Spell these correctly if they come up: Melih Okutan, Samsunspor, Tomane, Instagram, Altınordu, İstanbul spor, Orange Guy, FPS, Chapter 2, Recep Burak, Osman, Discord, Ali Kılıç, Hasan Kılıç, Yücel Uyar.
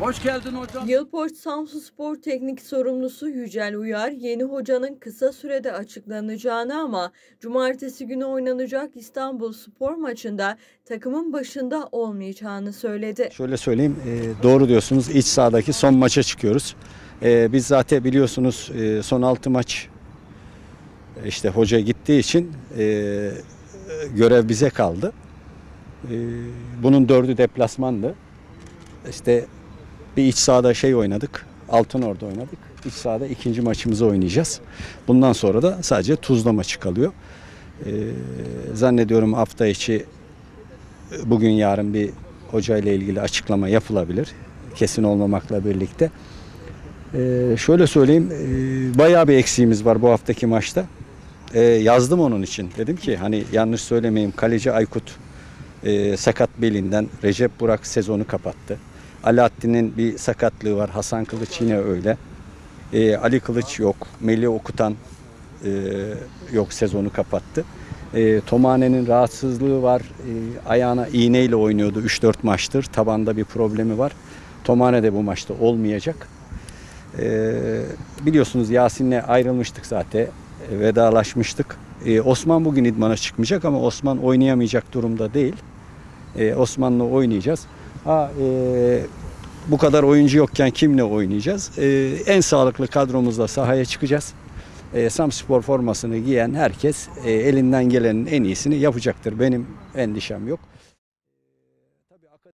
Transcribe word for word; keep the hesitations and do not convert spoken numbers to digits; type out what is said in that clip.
Hoş geldin hocam. Yılport Samsunspor teknik sorumlusu Yücel Uyar, yeni hocanın kısa sürede açıklanacağını ama cumartesi günü oynanacak İstanbul spor maçında takımın başında olmayacağını söyledi. Şöyle söyleyeyim, doğru diyorsunuz, iç sahadaki son maça çıkıyoruz. Biz zaten biliyorsunuz son altı maç işte hoca gittiği için görev bize kaldı. Bunun dördü deplasmandı. İşte bir iç sahada şey oynadık, Altınordu oynadık. İç sahada ikinci maçımızı oynayacağız. Bundan sonra da sadece Tuzla maçı kalıyor. Ee, zannediyorum hafta içi bugün yarın bir hocayla ilgili açıklama yapılabilir. Kesin olmamakla birlikte. Ee, şöyle söyleyeyim, e, bayağı bir eksiğimiz var bu haftaki maçta. Ee, yazdım onun için. Dedim ki hani yanlış söylemeyeyim, kaleci Aykut e, sakat belinden, Recep Burak sezonu kapattı. Alaaddin'in bir sakatlığı var. Hasan Kılıç yine öyle. Ee, Ali Kılıç yok. Melih Okutan e, yok. Sezonu kapattı. E, Tomane'nin rahatsızlığı var. E, ayağına iğneyle oynuyordu üç dört maçtır. Tabanda bir problemi var. Tomane de bu maçta olmayacak. E, biliyorsunuz Yasin'le ayrılmıştık zaten. E, vedalaşmıştık. E, Osman bugün idmana çıkmayacak ama Osman oynayamayacak durumda değil. E, Osman'la oynayacağız. Ha, e, bu kadar oyuncu yokken kimle oynayacağız? E, en sağlıklı kadromuzla sahaya çıkacağız. E, Samsunspor formasını giyen herkes e, elinden gelenin en iyisini yapacaktır. Benim endişem yok.